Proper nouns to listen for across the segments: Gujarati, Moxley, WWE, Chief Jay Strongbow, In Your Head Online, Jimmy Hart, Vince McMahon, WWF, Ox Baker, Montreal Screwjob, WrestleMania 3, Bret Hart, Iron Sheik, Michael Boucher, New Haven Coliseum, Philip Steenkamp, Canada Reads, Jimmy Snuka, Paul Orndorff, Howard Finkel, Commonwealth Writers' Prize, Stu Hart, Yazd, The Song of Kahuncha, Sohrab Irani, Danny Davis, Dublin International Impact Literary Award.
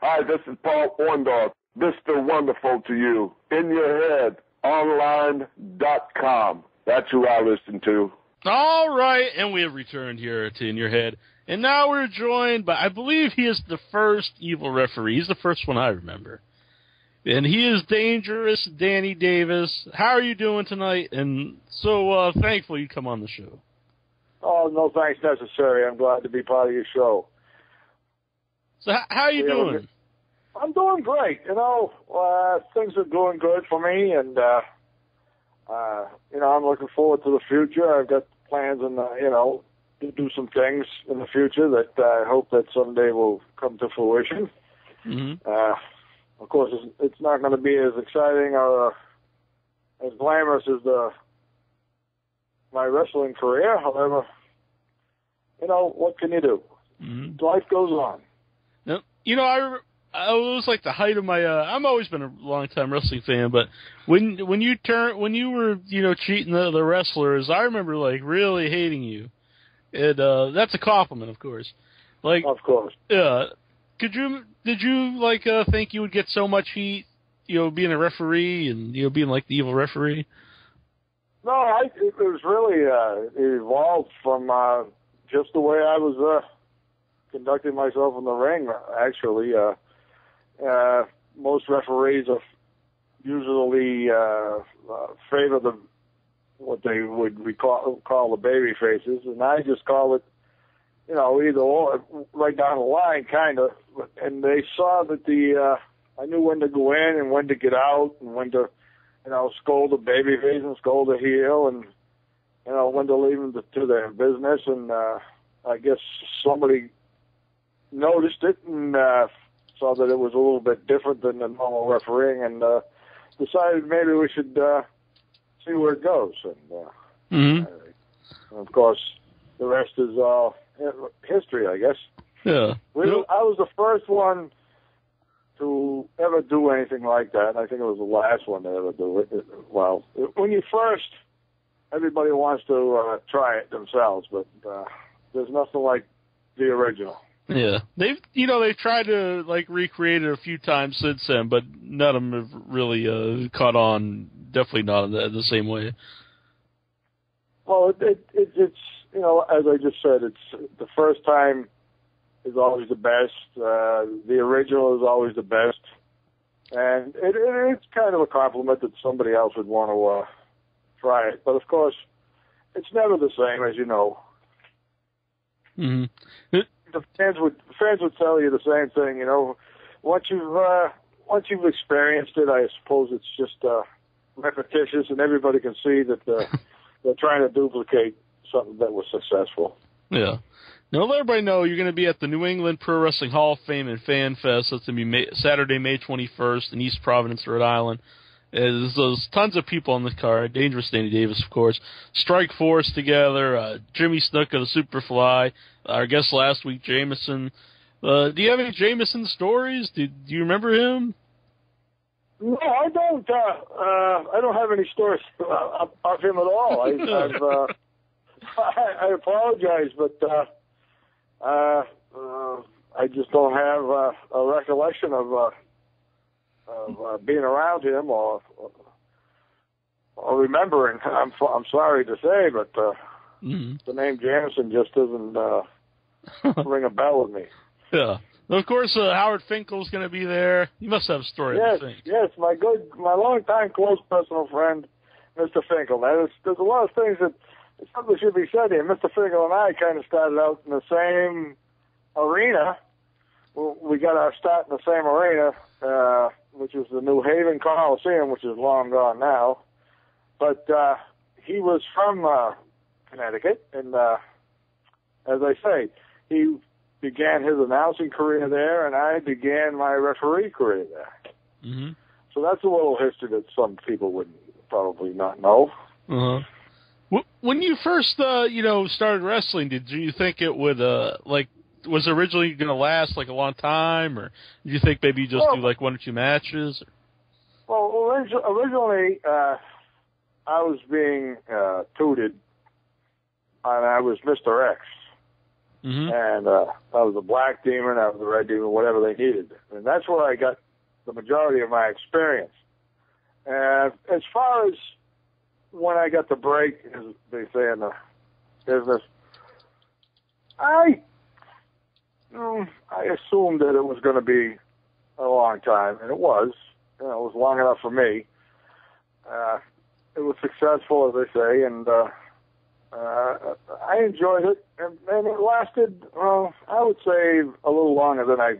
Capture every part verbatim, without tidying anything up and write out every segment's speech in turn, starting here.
Hi, this is Paul Orndorff, Mister Wonderful to you. In Your Head Online dot com. That's who I listen to. All right, and we have returned here to In Your Head. And now we're joined by, I believe he is the first evil referee. He's the first one I remember. And he is Dangerous Danny Davis. How are you doing tonight? And so uh, thankful you come on the show. Oh, no thanks necessary. I'm glad to be part of your show. So h- how are you yeah, doing? I'm doing great. You know, uh, things are going good for me. And, uh, uh, you know, I'm looking forward to the future. I've got plans and, uh, you know, to do some things in the future that I hope that someday will come to fruition. Mm-hmm. Uh, of course, it's, it's not going to be as exciting or uh, as glamorous as the my wrestling career. However, you know, what can you do? Mm-hmm. Life goes on. Now, you know, I, I was like the height of my. Uh, I've always been a long-time wrestling fan, but when when you turn when you were you know cheating the, the wrestlers, I remember like really hating you. And uh, that's a compliment, of course. Like, of course. Yeah. Uh, could you did you like uh, think you would get so much heat? You know, being a referee and you know being like the evil referee. No, I, it was really uh, it evolved from uh, just the way I was uh, conducting myself in the ring. Actually, uh, uh, most referees are usually uh, uh, favor the. what they would we call, call the baby faces, and I just call it, you know, either or, right down the line, kind of. And they saw that the, uh, I knew when to go in and when to get out and when to, you know, scold the baby face and scold the heel and, you know, when to leave them to, to their business. And uh, I guess somebody noticed it and uh, saw that it was a little bit different than the normal refereeing and uh, decided maybe we should... Uh, see where it goes, and, uh, mm-hmm. uh, of course, the rest is all uh, history, I guess. Yeah, we, yep. I was the first one to ever do anything like that, and I think it was the last one to ever do it. Well, when you first, everybody wants to uh, try it themselves, but uh, there's nothing like the original. Yeah, they've you know they've tried to like recreate it a few times since then, but none of them have really uh, caught on. Definitely not in the, the same way. Well, it, it, it, it's you know as I just said, it's the first time is always the best. Uh, the original is always the best, and it, it, it's kind of a compliment that somebody else would want to uh, try it. But of course, it's never the same, as you know. Mm-hmm. It- The fans would fans would tell you the same thing, you know. Once you've uh, once you've experienced it, I suppose it's just uh, repetitious, and everybody can see that uh, they're trying to duplicate something that was successful. Yeah. Now let everybody know you're going to be at the New England Pro Wrestling Hall of Fame and Fan Fest. That's going to be May, Saturday, May twenty-first, in East Providence, Rhode Island. There's, there's tons of people on the card. Dangerous Danny Davis, of course. Strike Force together. Uh, Jimmy Snuka, the Superfly. Our guest last week, Jameson. Uh, do you have any Jameson stories? Do, do you remember him? No, I don't. Uh, uh, I don't have any stories of, of him at all. I, I've, uh, I, I apologize, but uh, uh, uh, I just don't have uh, a recollection of. Uh, Of uh, being around him, or, or, or remembering, I'm I'm sorry to say, but uh, mm-hmm. the name Jameson just doesn't uh, ring a bell with me. Yeah, well, of course, uh, Howard Finkel's going to be there. You must have a story. Yes, yes, my good, my longtime close personal friend, Mister Finkel. Now, there's, there's a lot of things that something should be said here. Mister Finkel and I kind of started out in the same arena. We got our start in the same arena. Uh, which is the New Haven Coliseum, which is long gone now. But uh, he was from uh, Connecticut, and uh, as I say, he began his announcing career there, and I began my referee career there. Mm-hmm. So that's a little history that some people would probably not know. Uh-huh. When you first, uh, you know, started wrestling, did you think it would, uh, like, was originally going to last like a long time, or do you think maybe you just well, do like one or two matches? Well, originally uh, I was being uh, tooted, and I was Mister X. Mm-hmm. And uh, I was a black demon, I was a red demon, whatever they needed. And that's where I got the majority of my experience. And as far as when I got the break, as they say in the business, I, I assumed that it was going to be a long time, and it was. You know, it was long enough for me. Uh, it was successful, as they say, and uh, uh, I enjoyed it, and, and it lasted, well, I would say, a little longer than I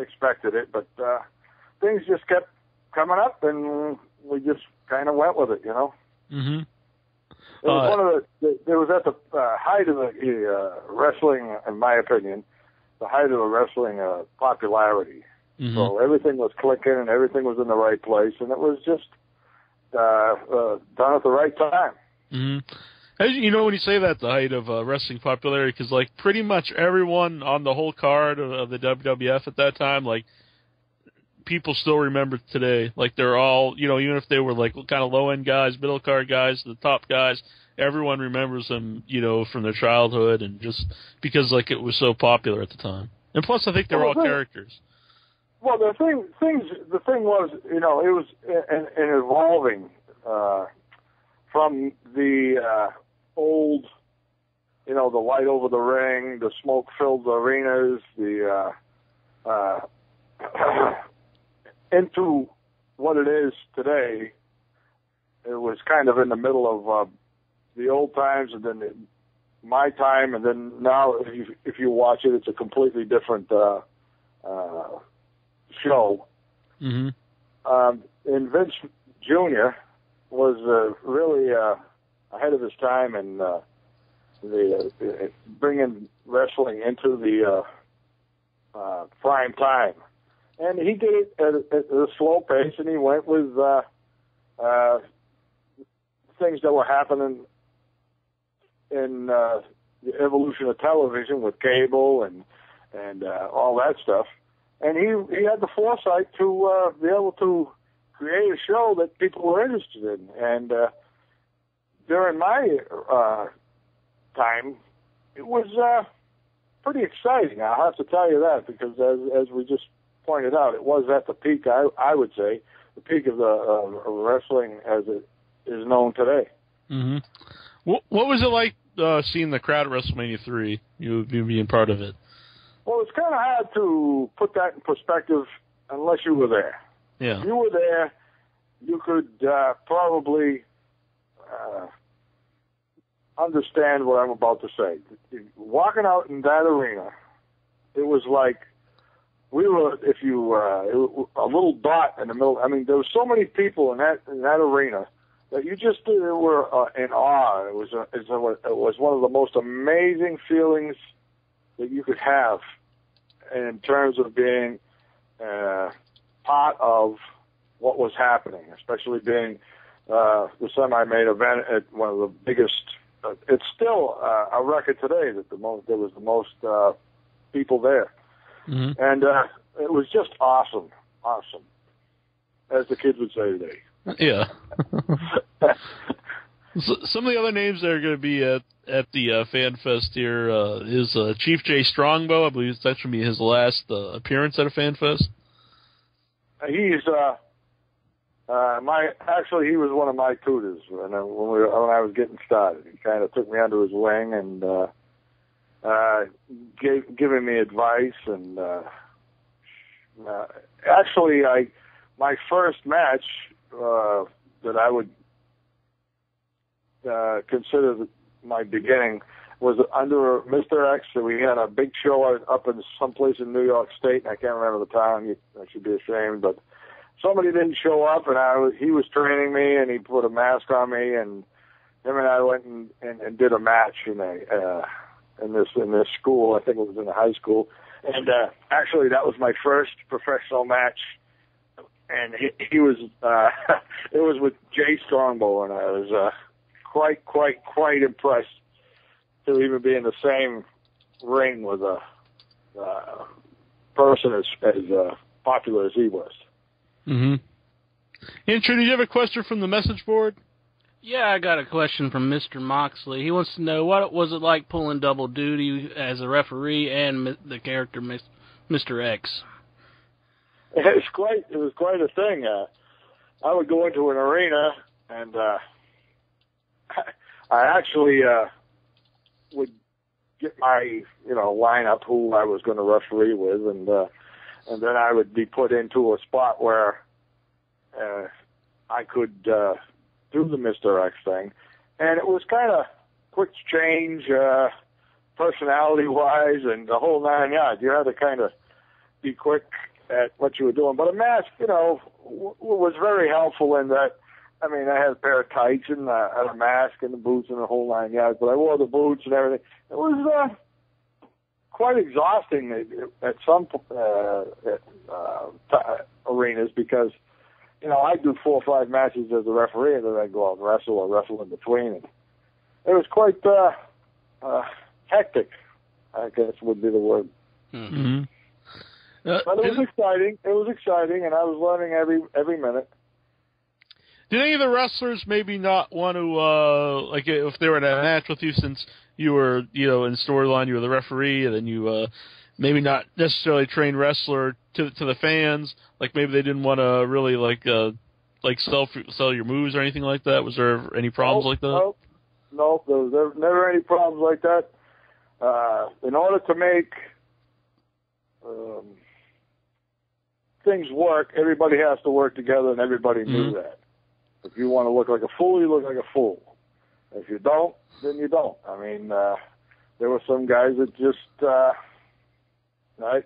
expected it, but uh, things just kept coming up, and we just kind of went with it, you know? Mm-hmm. It was uh, one of the, it was at the uh, height of the uh, wrestling, in my opinion, the height of the wrestling uh, popularity. Mm-hmm. So everything was clicking and everything was in the right place, and it was just uh, uh, done at the right time. Mm-hmm. You know, when you say that, the height of uh, wrestling popularity, because like pretty much everyone on the whole card of, of the W W F at that time, like people still remember today. Like they're all, you know, even if they were like kind of low end guys, middle card guys, the top guys, everyone remembers them, you know, from their childhood, and just because like it was so popular at the time. And plus, I think they're all characters. Well, the thing, things, the thing was, you know, it was an, an evolving uh, from the uh, old, you know, the light over the ring, the smoke-filled arenas, the uh, uh, into what it is today. It was kind of in the middle of uh, the old times, and then my time, and then now, if you, if you watch it, it's a completely different. Uh, uh, show. Mm-hmm. Um, and Vince Junior was uh, really uh, ahead of his time in uh, the, uh, bringing wrestling into the uh, uh, prime time. And he did it at, at a slow pace, and he went with uh, uh, things that were happening in uh, the evolution of television with cable and, and uh, all that stuff. And he, he had the foresight to uh, be able to create a show that people were interested in. And uh, during my uh, time, it was uh, pretty exciting. I'll have to tell you that, because as, as we just pointed out, it was at the peak, I, I would say, the peak of the uh, wrestling as it is known today. Mm-hmm. What, what was it like uh, seeing the crowd at WrestleMania three, you, you being part of it? Well, it's kind of hard to put that in perspective unless you were there. Yeah. If you were there, you could uh, probably uh, understand what I'm about to say. Walking out in that arena, it was like we were, if you, uh, a little dot in the middle. I mean, there were so many people in that in that arena that you just uh, were uh, in awe. It was a, it was one of the most amazing feelings that you could have in terms of being uh, part of what was happening, especially being uh, the semi-main event at one of the biggest. Uh, it's still uh, a record today that the most, there was the most uh, people there. Mm-hmm. And uh, it was just awesome, awesome, as the kids would say today. Yeah. So, some of the other names that are going to be at, at the uh, Fan Fest here uh, is uh, Chief Jay Strongbow. I believe that should be his last uh, appearance at a Fan Fest. He's uh, uh, my actually he was one of my tutors when I, when, we were, when I was getting started. He kind of took me under his wing and uh, uh, gave giving me advice. And uh, uh, actually, I my first match uh, that I would. Uh, consider the, my beginning was under Mister X. So we had a big show up in someplace in New York State, and I can't remember the town. You, I should be ashamed, but somebody didn't show up, and I was, he was training me, and he put a mask on me, and him and I went and, and, and did a match in a uh, in this in this school. I think it was in the high school, and uh, actually that was my first professional match. And he, he was uh, it was with Jay Strongbow, and I was. Uh, Quite, quite, quite impressed to even be in the same ring with a uh, person as, as uh, popular as he was. Mm-hmm. Andrew, did you have a question from the message board? Yeah, I got a question from Mister Moxley. He wants to know, what was it like pulling double duty as a referee and the character Mister X? It was quite, it was quite a thing. Uh, I would go into an arena, and uh, I actually uh, would get my, you know, lineup who I was going to referee with, and uh, and then I would be put into a spot where uh, I could uh, do the Mister X thing, and it was kind of quick change, uh, personality-wise, and the whole nine yards. You had to kind of be quick at what you were doing, but a mask, you know, w was very helpful in that. I mean, I had a pair of tights and, uh, and a mask and the boots and the whole nine yards, but I wore the boots and everything. It was uh, quite exhausting at, at some uh, at, uh, arenas because, you know, I'd do four or five matches as a referee and then I'd go out and wrestle or wrestle in between. And it was quite uh, uh, hectic, I guess would be the word. Mm-hmm. Uh, but it was exciting. It was exciting, and I was learning every every minute. Did any of the wrestlers maybe not want to, uh, like, if they were in a match with you, since you were, you know, in storyline, you were the referee, and then you uh, maybe not necessarily trained wrestler to to the fans, like maybe they didn't want to really like uh, like sell sell your moves or anything like that. Was there any problems nope, like that? Nope, nope. There was never any problems like that. Uh, in order to make um, things work, everybody has to work together, and everybody knew mm-hmm. that. If you want to look like a fool, you look like a fool. If you don't, then you don't. I mean, uh, there were some guys that just uh, I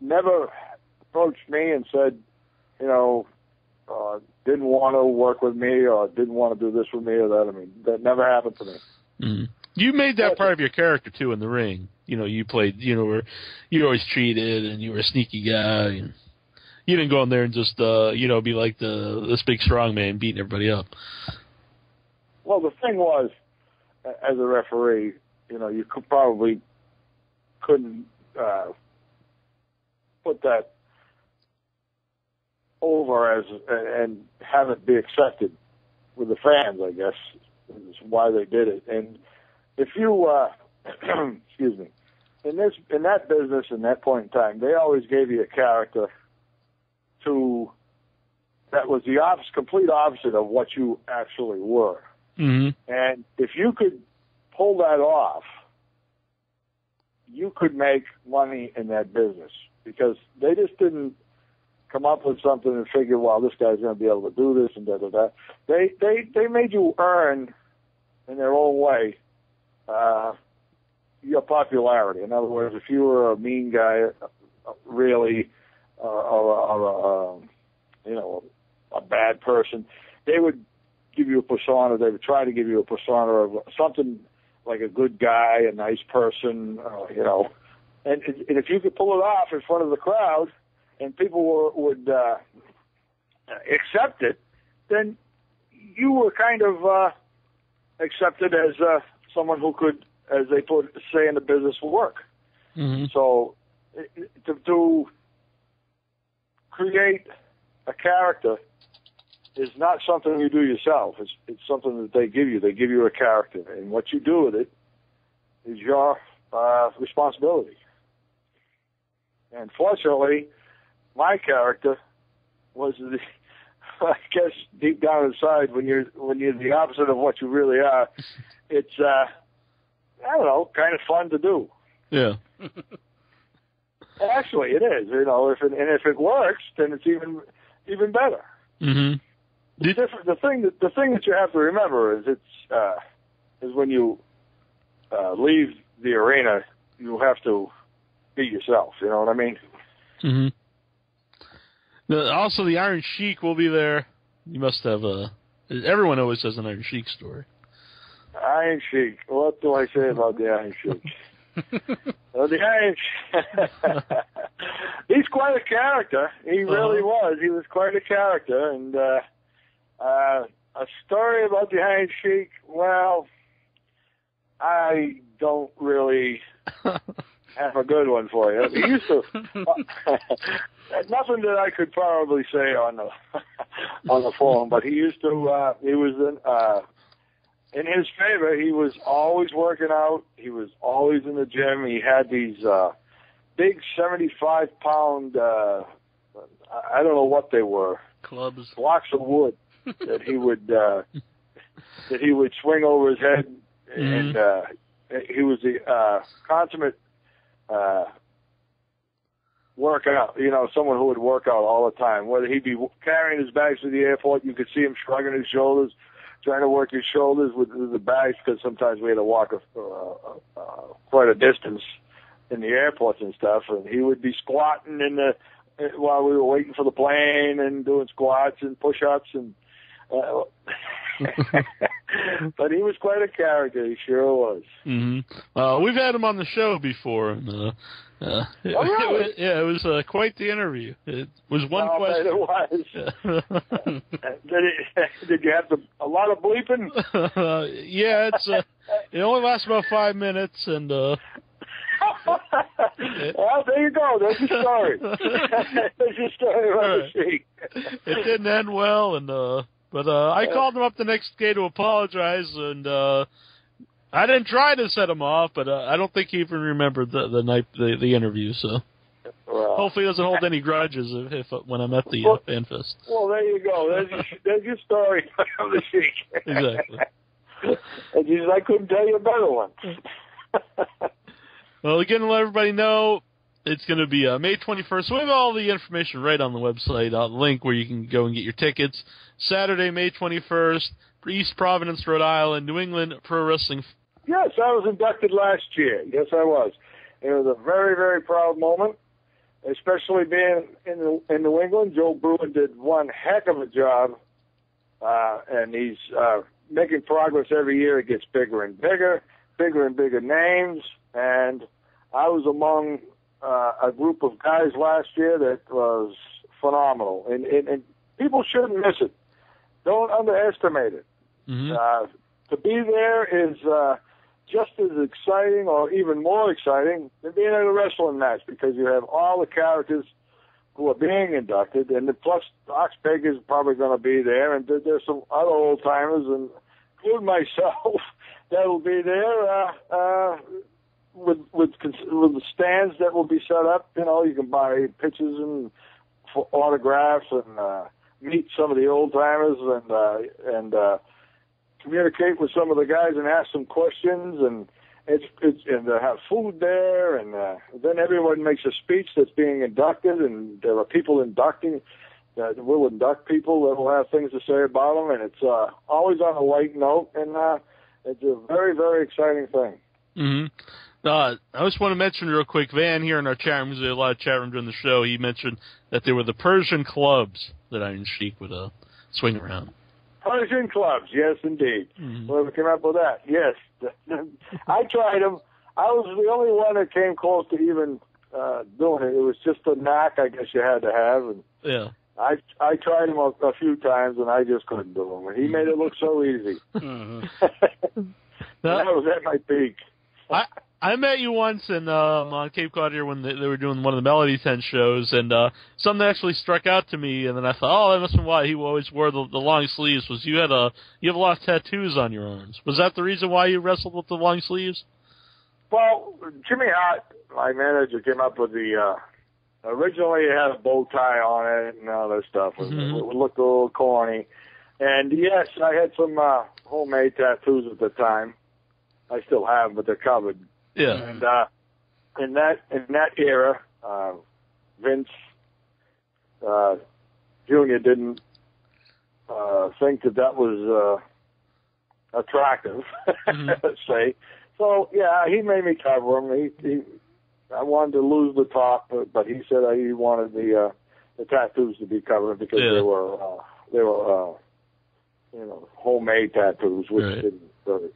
never approached me and said, you know, uh, didn't want to work with me or didn't want to do this with me or that. I mean, that never happened to me. Mm. You made that part of your character, too, in the ring. You know, you played, you know, where you always cheated and you were a sneaky guy and... You didn't go in there and just, uh, you know, be like the this big strong man beating everybody up. Well, the thing was, as a referee, you know, you could probably couldn't uh, put that over as and have it be accepted with the fans, I guess, is why they did it. And if you, uh, excuse me, in this in that business, in that point in time, they always gave you a character to that was the opposite, complete opposite of what you actually were. Mm-hmm. And if you could pull that off, you could make money in that business because they just didn't come up with something and figure, well, this guy's going to be able to do this and da da da. They they they made you earn in their own way uh, your popularity. In other words, if you were a mean guy, really. Or, or, or um, you know, a bad person, they would give you a persona. They would try to give you a persona of something like a good guy, a nice person, uh, you know. And, and if you could pull it off in front of the crowd and people were, would uh, accept it, then you were kind of uh, accepted as uh, someone who could, as they put, say in the business, work. Mm-hmm. So to do... Create a character is not something you do yourself. It's, it's something that they give you. They give you a character, and what you do with it is your uh, responsibility. And fortunately, my character was, the, I guess, deep down inside, when you're when you're the opposite of what you really are, it's uh, I don't know, kind of fun to do. Yeah. Actually, it is. You know, if it, and if it works, then it's even even better. Mm-hmm. The, the thing that the thing that you have to remember is it's uh, is when you uh, leave the arena, you have to be yourself. You know what I mean? Mm-hmm. The, also, the Iron Sheik will be there. You must have a. Everyone always has an Iron Sheik story. Iron Sheik. What do I say about the Iron Sheik? Well, the Iron he's quite a character. He really was. He was quite a character. And uh, uh, a story about the Iron Sheik, well, I don't really have a good one for you. We used to, uh, nothing that I could probably say on the on the phone, but he used to. Uh, he was in, uh, in his favor. He was always working out. He was always in the gym. He had these uh, big seventy-five pound. Uh, I don't know what they were. Clubs. Blocks of wood that he would uh, that he would swing over his head, and mm-hmm. uh, he was the uh, consummate uh, workout. You know, someone who would work out all the time. Whether he'd be carrying his bags to the airport, you could see him shrugging his shoulders, trying to work his shoulders with the bags, because sometimes we had to walk a, uh, uh, quite a distance in the airports and stuff. And he would be squatting in the while we were waiting for the plane and doing squats and push-ups and. Uh, but he was quite a character. He sure was. Mm-hmm. Uh, we've had him on the show before. And, uh, uh, it, oh, really? it, yeah, it was uh, quite the interview. It was one oh, question. It was. uh, did, it, did you have to, a lot of bleeping? Uh, yeah, it's. Uh, it only lasts about five minutes, and. Uh, Well, there you go. That's your story. That's your story about right. the Sheik. It didn't end well, and uh, but uh, I called him up the next day to apologize, and uh, I didn't try to set him off, but uh, I don't think he even remembered the the night the, the interview. So well, hopefully, he doesn't hold any grudges if, if when I'm at the well, uh, fan fest. Well, there you go. That's your, that's your story about the Sheik. Exactly. And he says, I couldn't tell you a better one. Well, again, to let everybody know, it's going to be uh, May twenty-first. We have all the information right on the website, a uh, link where you can go and get your tickets. Saturday, May twenty-first, East Providence, Rhode Island, New England Pro Wrestling. Yes, I was inducted last year. Yes, I was. It was a very, very proud moment, especially being in, the, in New England. Joe Bruin did one heck of a job, uh, and he's uh, making progress every year. It gets bigger and bigger, bigger and bigger names. And I was among uh, a group of guys last year that was phenomenal. And, and, and people shouldn't miss it. Don't underestimate it. Mm-hmm. Uh, to be there is uh, just as exciting or even more exciting than being at a wrestling match, because you have all the characters who are being inducted. And the, plus, Ox Baker is probably going to be there. And there's some other old-timers, and including myself, that will be there. Uh, uh, With with with the stands that will be set up, you know, you can buy pictures and for autographs and uh, meet some of the old timers and uh, and uh, communicate with some of the guys and ask them questions, and it's it's and they have food there, and uh, then everyone makes a speech that's being inducted, and there are people inducting that will induct people that will have things to say about them, and it's uh, always on a light note, and uh, it's a very very exciting thing. Mm-hmm. Uh, I just want to mention real quick, Van here in our chat room, we had a lot of chat room during the show, he mentioned that there were the Persian clubs that Iron Sheik would uh, swing around. Persian clubs, yes, indeed. Mm-hmm. Whoever came up with that, yes. I tried them. I was the only one that came close to even uh, doing it. It was just a knack, I guess, you had to have. And yeah. I I tried them a, a few times, and I just couldn't do them. And he made it look so easy. Uh-huh. That was at my peak. I, I met you once in um, on Cape Cod here when they, they were doing one of the Melody Tent shows, and uh, something that actually struck out to me, and then I thought, oh, that must have been why he always wore the, the long sleeves. Was you had a you have a lot of tattoos on your arms? Was that the reason why you wrestled with the long sleeves? Well, Jimmy Hart, my manager, came up with the uh, originally it had a bow tie on it and all that stuff. It, mm-hmm. it looked a little corny, and yes, I had some uh, homemade tattoos at the time. I still have, but they're covered. Yeah. And uh, in that in that era, uh, Vince uh, Junior didn't uh, think that that was uh, attractive, mm-hmm. let's say. So yeah, he made me cover them. He, he, I wanted to lose the top, but, but he said he wanted the uh, the tattoos to be covered because yeah. they were uh, they were uh, you know homemade tattoos, which right. didn't.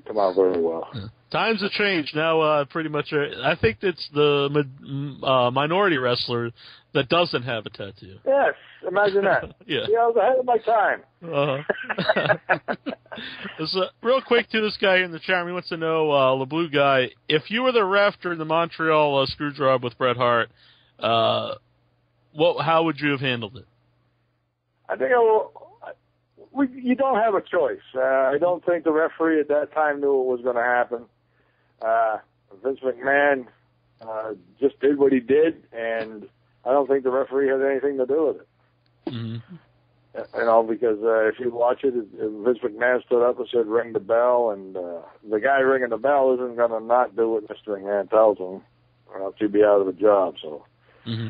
Come out very well. Yeah. Times have changed now. Uh, pretty much, uh, I think it's the uh, minority wrestler that doesn't have a tattoo. Yes, imagine that. Yeah, yeah, I was ahead of my time. Uh-huh. So, real quick to this guy in the chat room, he wants to know, uh, the blue guy, if you were the ref during the Montreal uh, Screwjob with Bret Hart, uh, what? How would you have handled it? I think I will, I, we, you don't have a choice. Uh, I don't think the referee at that time knew what was going to happen. Uh, Vince McMahon uh, just did what he did, and I don't think the referee had anything to do with it. Mm-hmm. You know, because uh, if you watch it, Vince McMahon stood up and said, ring the bell, and uh, the guy ringing the bell isn't going to not do what Mister McMahon tells him, or else he'd be out of the job. So mm-hmm.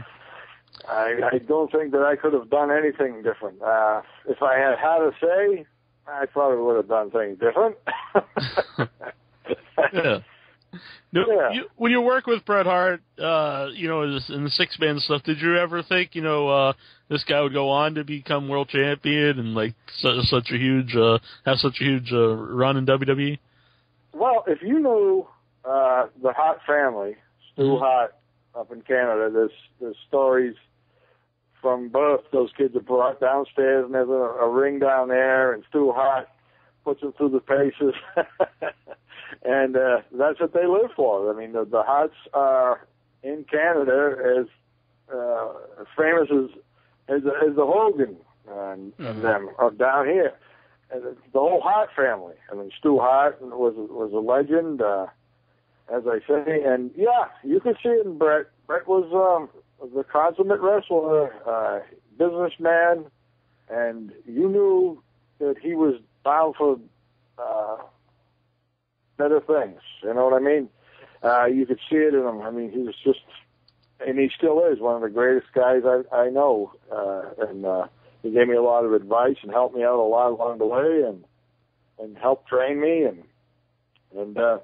I, I don't think that I could have done anything different. Uh, if I had had a say, I probably would have done things different. Yeah. No, yeah. You, when you work with Bret Hart, uh, you know, in the six-man stuff, did you ever think, you know, uh, this guy would go on to become world champion and like such, such a huge, uh, have such a huge uh, run in W W E? Well, if you knew uh, the Hart family, Stu Hart up in Canada, there's there's stories from both those kids are brought downstairs, and there's a, a ring down there, and Stu Hart puts them through the paces. And uh, that's what they live for. I mean, the, the Harts are in Canada as uh, as famous as as, as the Hogan and, mm-hmm. and them are down here. And the whole Hart family. I mean, Stu Hart was was a legend, uh, as I say. And yeah, you could see it in Bret. Bret was um, the consummate wrestler, uh, businessman, and you knew that he was bound for. Uh, Better things, you know what I mean? Uh, you could see it in him. I mean, he was just, and he still is one of the greatest guys I, I know. Uh, and uh, he gave me a lot of advice and helped me out a lot along the way, and and helped train me, and and uh,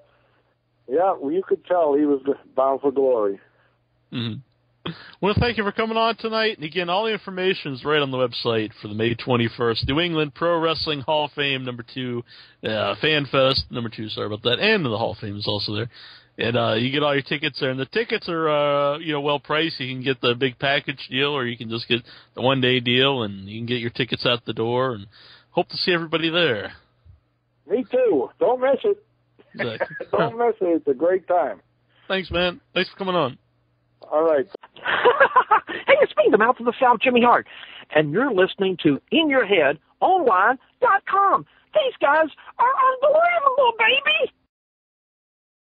yeah, well, you could tell he was bound for glory. Mm-hmm. Well, thank you for coming on tonight. And again, all the information is right on the website for the May twenty-first New England Pro Wrestling Hall of Fame number two uh, Fan Fest number two. Sorry about that. And the Hall of Fame is also there. And uh, you get all your tickets there. And the tickets are uh, you know, well priced. You can get the big package deal, or you can just get the one day deal, and you can get your tickets out the door. And hope to see everybody there. Me too. Don't miss it. Exactly. Don't miss it. It's a great time. Thanks, man. Thanks for coming on. All right. Hey, it's me, the mouth of the South, Jimmy Hart, and you're listening to In Your Head Online dot com. These guys are unbelievable, baby.